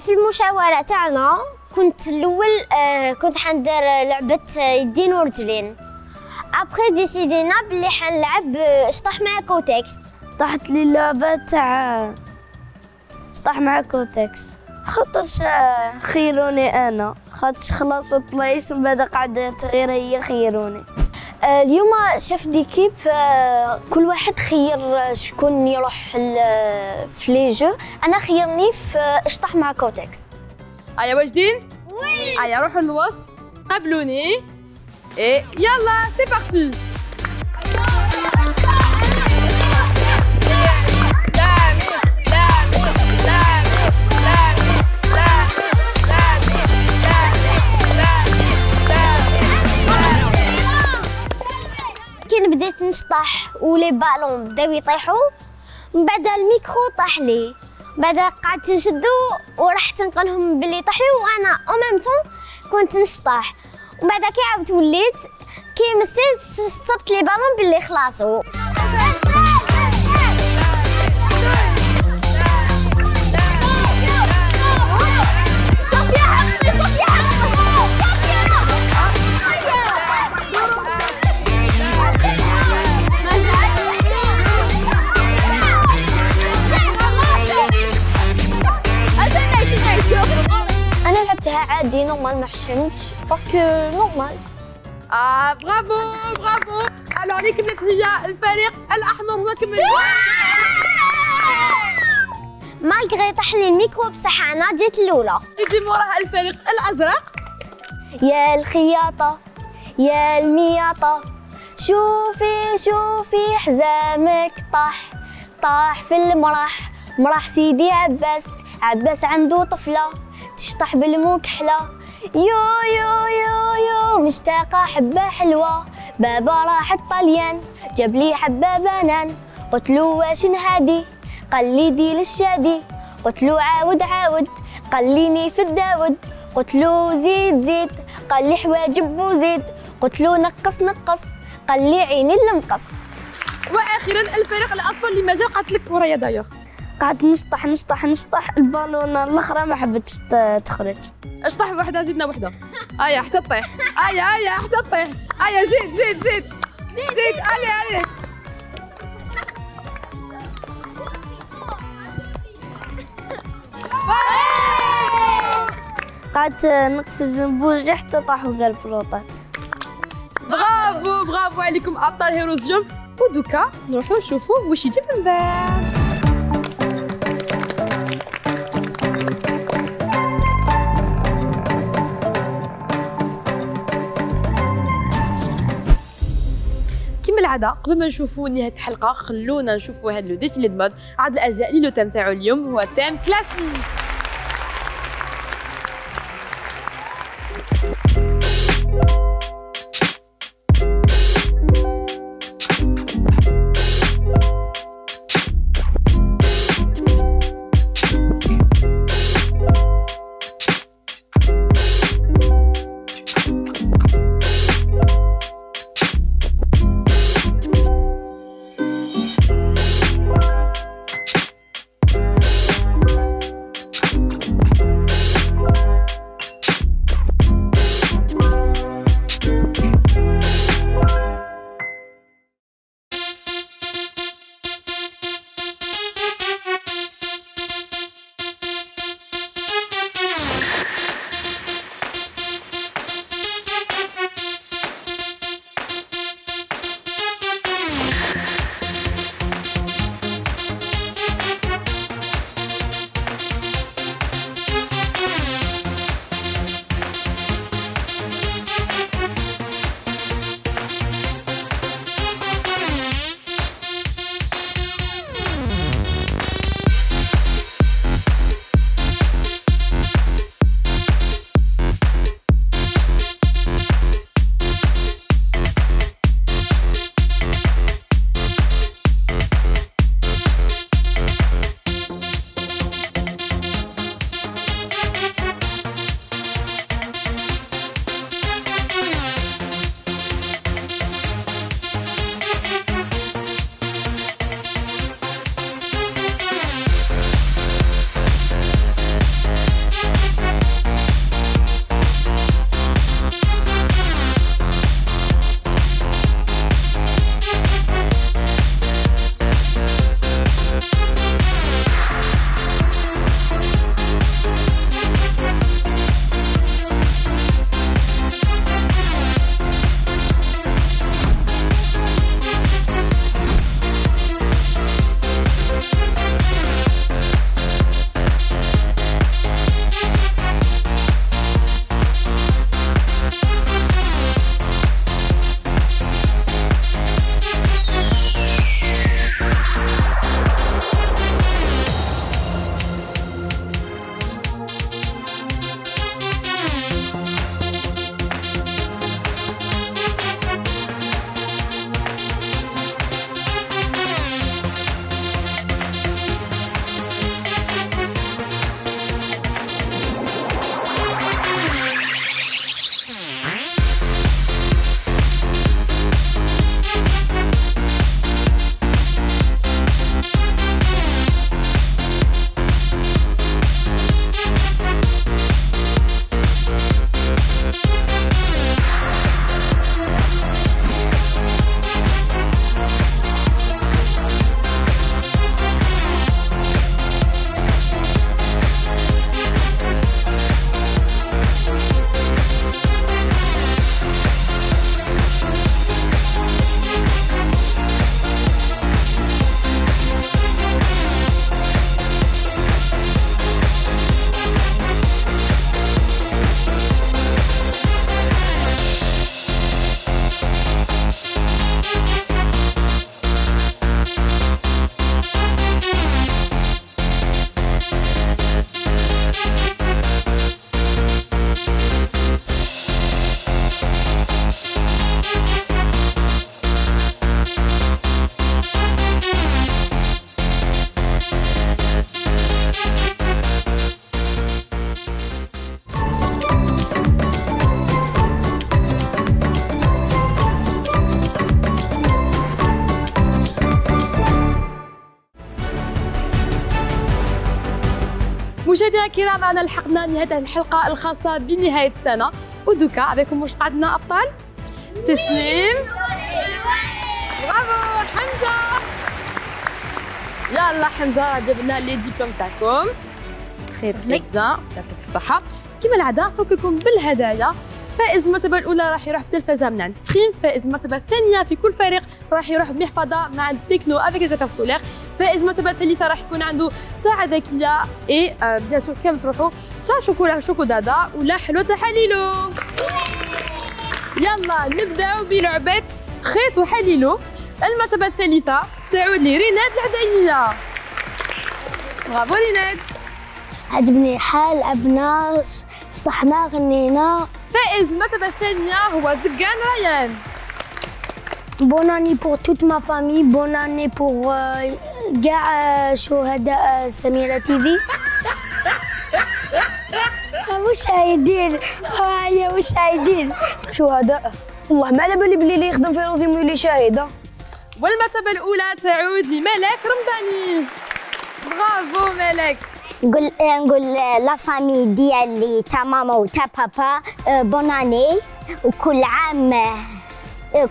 في المشاورة تاعنا كنت الأول كنت حندير لعبة يدين ورجلين. أبخي ديسيدينا بلي حنلعب شطح مع كوتكس. طاحت لي اللعبة تاع شطح مع كوتكس خاطرش خيروني أنا خاطرش خلاص بلايص من بعد قعدت غير هي خيروني. اليوم شاف ديكيب كل واحد خير شكون يروح في لي جو. انا خيرني في اشطح مع كوتكس. ايا واجدين؟ وي ايا روحوا للوسط قابلوني اي يلا سي بارتي. بديت نشطح ولي بالون بداو يطيحوا من بعد الميكرو طاح لي بعد قعدت نشدو ورحت نقلهم باللي طاح لي وانا او ميم طون كنت نشطح ومن بعد كي عاودت وليت كي مسيت صبت لي بالون باللي خلاصو. عادي نورمال ما حشمتش باسكو نورمال. اه برافو برافو. الو اللي كملت هي الفريق الاحمر هو كمل. مالغري طاح لي الميكرو بصح انا جيت الاولى. يجي موراها الفريق الازرق. يا الخياطه يا المياطه شوفي شوفي حزامك طاح طاح في المرح مرح سيدي عباس عباس عنده طفله تشطح بالمكحله. يو يو يو يو مشتاقه حبه حلوه بابا راح الطليان جاب لي حبه بنان قلتلو واش نهادي قال لي دي للشادي قلتلو عاود عاود قال ليني في الداود قلتلو زيد زيد قال لي حواجب وزيد قلتلو نقص نقص قال لي عيني المقص. واخيرا الفريق الاصفر اللي مازال قعدت لك ورايا دايوغ قعدت نشطح نشطح نشطح البالونه الاخرى ما حبتش تخرج. اشطح وحده زدنا وحده. ايا حتى تطيح ايا ايا حتى تطيح ايا زيد زيد زيد زيد علي علي. قعدت نقفز من بوجي حتى طاحوا كاع البلوطات. برافو برافو عليكم ابطال هيروزيوم. ودوكا نروحوا نشوفوا واش يجي من بعد. عاده قبل ما نشوفوا نهايه الحلقه خلونا نشوفوا هذا لو ديفي دو مود عاد الازياء اللي لو تيم تاعو اليوم هو تيم كلاسيك. مشاهدينا الكرام، معنا لحقنا نهايه الحلقه الخاصه بنهايه السنه ودوكا عباكم واش قعدنا ابطال تسليم. برافو حمزه. يلا حمزه جبنا لي ديبلوم تاعكم. خير جدا، يعطيك الصحه. كما العاده فككم بالهدايا. فائز المرتبه الاولى راح يروح بالتلفزه من عند ستريم، فائز المرتبه الثانيه في كل فريق راح يروح بمحفظه مع التكنو افيك زافير سكولير، فائز المرتبه الثالثه راح يكون عنده ساعه ذكيه اي بيان سور كامل تروحوا سواء شوكولا شوكودادا ولا حلوه حليلو. يلا نبداو بلعبه خيط وحليلو. المرتبه الثالثه تعود لريناد العدايميه. برافو ريناد. عجبني حال أبنا سطحنا غنينا. فائز المرتبة الثانية هو زقان ريان. بوناني بور توت ما فامي، بوناني بور كاع شهداء سميرة تيفي. واش عايدين هايا واش عايدين شهداء؟ والله ما على بالي بلي اللي يخدم في هيروزيوم يولي شهيد. والمرتبة الأولى تعود لملك رمضاني. برافو ملك. نقول نقول لا فامي ديالي تا ماما وتا بابا بوناني وكل عام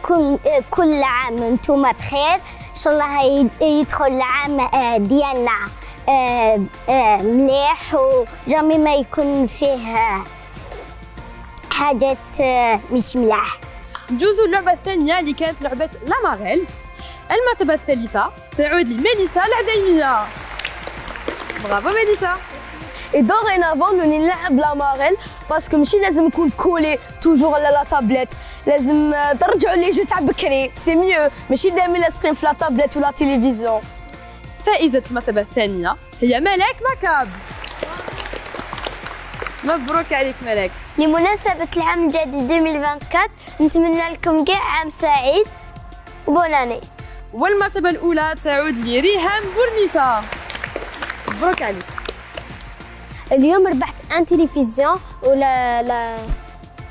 كل كل عام انتم بخير ان شاء الله يدخل العام ديالنا مليح وجامي ما يكون فيه حاجات مش ملاح. جوزوا اللعبه الثانيه اللي كانت لعبه لاماغيل. المرتبه الثالثه تعود لميليسا العدايميه. برافو ميليسا. ودورينافون نولي نلعب لاماغيل باسكو ماشي لازم نكون كولي توجور على لا تابليت، لازم ترجعوا لي جو تاع بكري سي ميو، ماشي دائما لاصقين في لا تابليت ولا تلفزيون. فائزة المرتبة الثانية هي ملاك مكاب. مبروك عليك ملاك. لمناسبة العام الجديد ألفين وأربعة وعشرين نتمنى لكم كاع عام سعيد وبوناني. والمرتبة الأولى تعود لريهام بورنيسا. مبروك عليك. اليوم ربحت ان تلفزيون ولا لا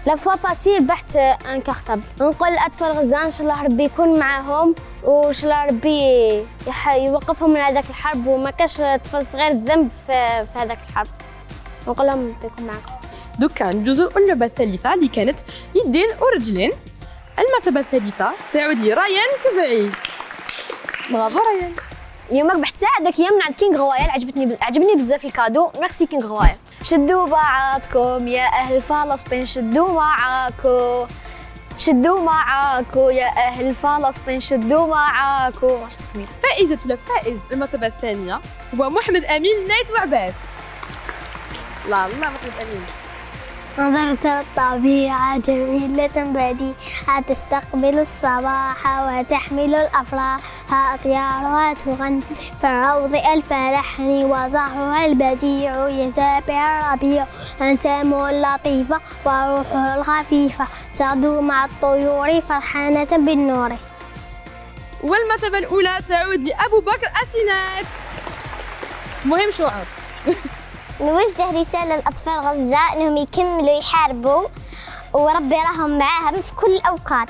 لا فوا باسي ربحت ان كارطابل. نقول الاطفال غزان ان شاء الله ربي يكون معاهم وان شاء الله ربي يوقفهم من هذاك الحرب وما كاش طفل صغير ذنب في هذاك الحرب. نقول لهم ربي يكون معاكم. دوكا ندوزو اللعبه الثالثه اللي كانت يدين ورجلين. المرتبه الثالثه تعود لراين كزعي. برافو رايان. اليوم ربحت ساعة ذاك يوم من عند كينغ غوايل. عجبتني عجبني بزاف الكادو. ميرسي كينغ غوايل. شدوا بعضكم يا أهل فلسطين، شدوا معاكو شدوا معاكو يا أهل فلسطين، شدوا معاكو. ماش تكمل. فائزة ولا فائز المرتبة الثانية هو محمد أمين نايت وعباس. لا الله محمد أمين. نظرت الطبيعة جميلة بديعة تستقبل الصباح وتحمل الأفراح، أطيارها تغني في الروض ألف لحن وزهرها البديع يسابع الربيع، أنسام لطيفة وروحها الخفيفة تعدو مع الطيور فرحانة بالنور. والمرتبة الأولى تعود لأبو بكر أسينات. مهم شعار. نوجه رسالة للأطفال غزة أنهم يكملوا يحاربوا وربي راهم معاهم في كل الأوقات،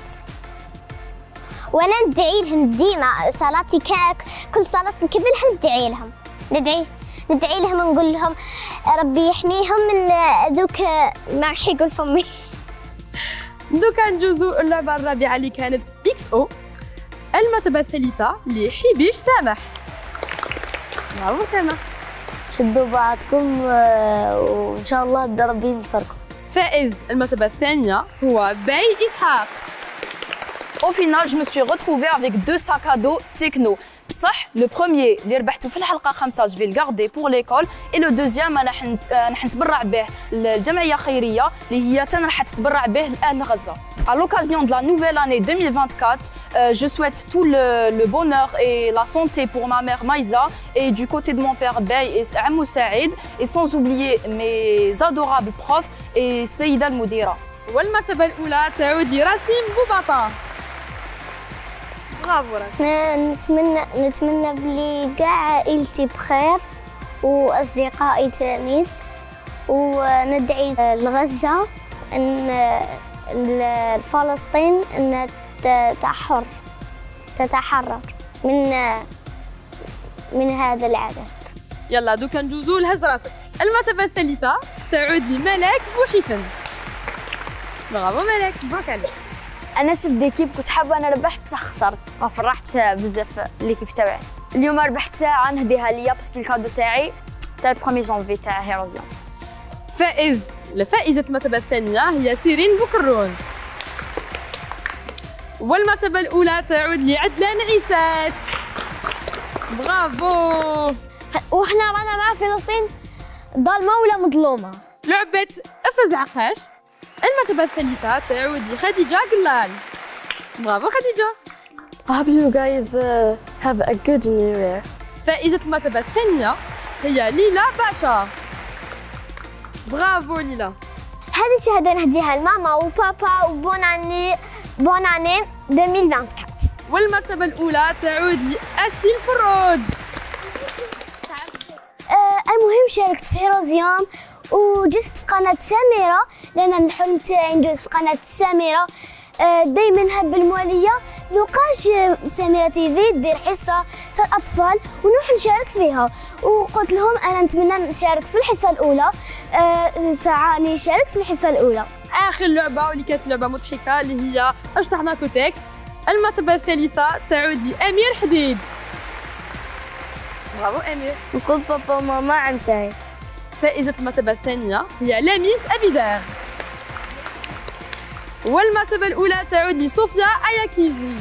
وأنا ندعي لهم ديما صلاتي كاك كل صلاة نكملها ندعي لهم ندعي ندعي لهم ونقول لهم ربي يحميهم من ذوك ما عرفش يقول فمي. دوكا نجوزو اللعبة الرابعة اللي كانت إكس أو. المرتبة الثالثة اللي حبيش سامح. برافو سامح. شدوا بعضكم وان شاء الله ربي ينصركم. فائز المرتبه الثانيه هو باي اسحاق. Au final, je me suis retrouvée avec deux sacs à dos techno. بصح le premier اللي ربحته في الحلقه خمسة je vais le garder pour l'école et le deuxième انا راح نتبرع به للجمعيه الخيريه اللي هي تن راح تتبرع به لاهل غزه. À l'occasion de la nouvelle année deux mille vingt-quatre, euh, je souhaite tout le, le bonheur et la santé pour ma mère Maïsa et du côté de mon père Bey et Amou Saïd et sans oublier mes adorables profs et Saïda Al-Moudira. والمرتبة الأولى تعود لراسيم بوباطا. برافو راسيم. نتمنى نتمنى بلي كاع عائلتي بخير وأصدقائي تانيت وندعي لغزة أن فلسطين أن تتحرر تتحرر من من هذا العذاب. يلا دوكا نجوزو لهز راسك. المرتبة الثالثة تعود لملاك بوحيثن. برافو ملاك، مبروك عليك. أنا شفت ديكيب كنت حابة أنا ربحت بصح خسرت، ما فرحتش بزاف ليكيب تاعي. اليوم ربحت ساعة نهديها ليا باسكو الكادو تاعي تاع البخومي جونفي تاع هيروزيوم. فائز ولا فائزة المرتبة الثانية هي سيرين بوكرون. والمرتبة الأولى تعود لعدلان عيسات. برافو. وحنا رانا مع فلسطين ظالمة ولا مظلومة؟ لعبة افرز العقاش. المرتبة الثالثة تعود لخديجة قلال. برافو خديجة. I hope you guys have a good new year. فائزة المرتبة الثانية هي ليلى باشا. برافو ليلى. هذه الشهادة نهديها لماما وبابا وبون اني بون اني ألفين وأربعة وعشرين. والمرتبة الأولى تعود لأسيل فروج. المهم شاركت في هيروزيوم وجزت في قناة سميرة لأن الحلم تاعي نجوز في قناة سميرة. دايما نحب الموالية ذوقاش سميرة تيفي دير حصة تاع الأطفال ونروح نشارك فيها، وقلت لهم أنا نتمنى نشارك في الحصة الأولى. ساعة نشارك في الحصة الأولى. آخر لعبة واللي كانت لعبة مضحكة اللي هي أشطح مع كوتكس. المرتبة الثالثة تعود لأمير حديد. برافو أمير. نقول بابا وماما عم سعيد. فائزة المرتبة الثانية هي لاميس أبيدار. والمرتبة الأولى تعود لصوفيا أياكيزي.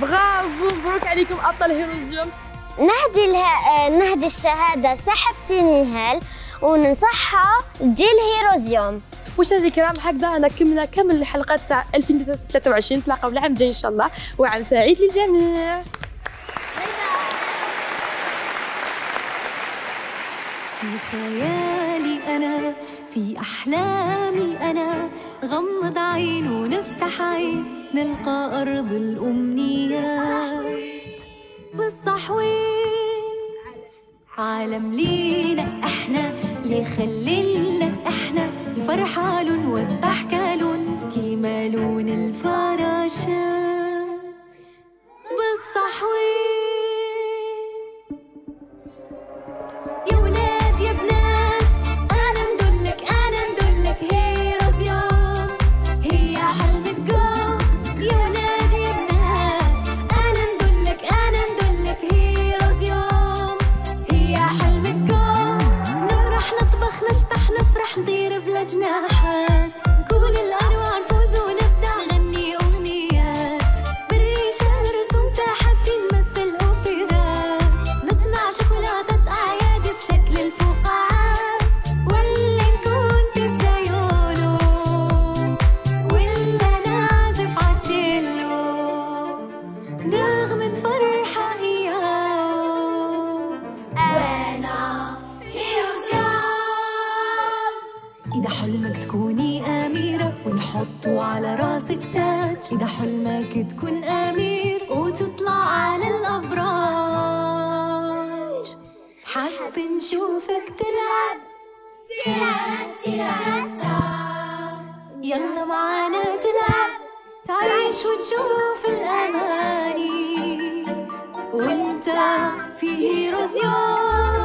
برافو، مبروك عليكم أبطال هيروزيوم. نهدي لها... نهدي الشهادة سحبتي نهال وننصحها لجيل هيروزيوم. مشاهدينا الكرام هكذا أنا كملنا كامل الحلقات تاع ألفين وثلاثة وعشرين. نتلاقاو العام الجاي إن شاء الله، وعام سعيد للجميع. في خيالي أنا، في أحلامي أنا، غمض عين ونفتح عين نلقى أرض الأمنيات والصحوين. عالم لينا إحنا اللي خلينا إحنا، الفرحة لون والضحكة لون كيما لون الفراشات والصحوين. إذا حلمك تكون أمير وتطلع على الأبراج، حب نشوفك تلعب تلعب تلعب تلعب، يلا معانا تلعب تعيش وتشوف الأماني وانت في هيروزيوم.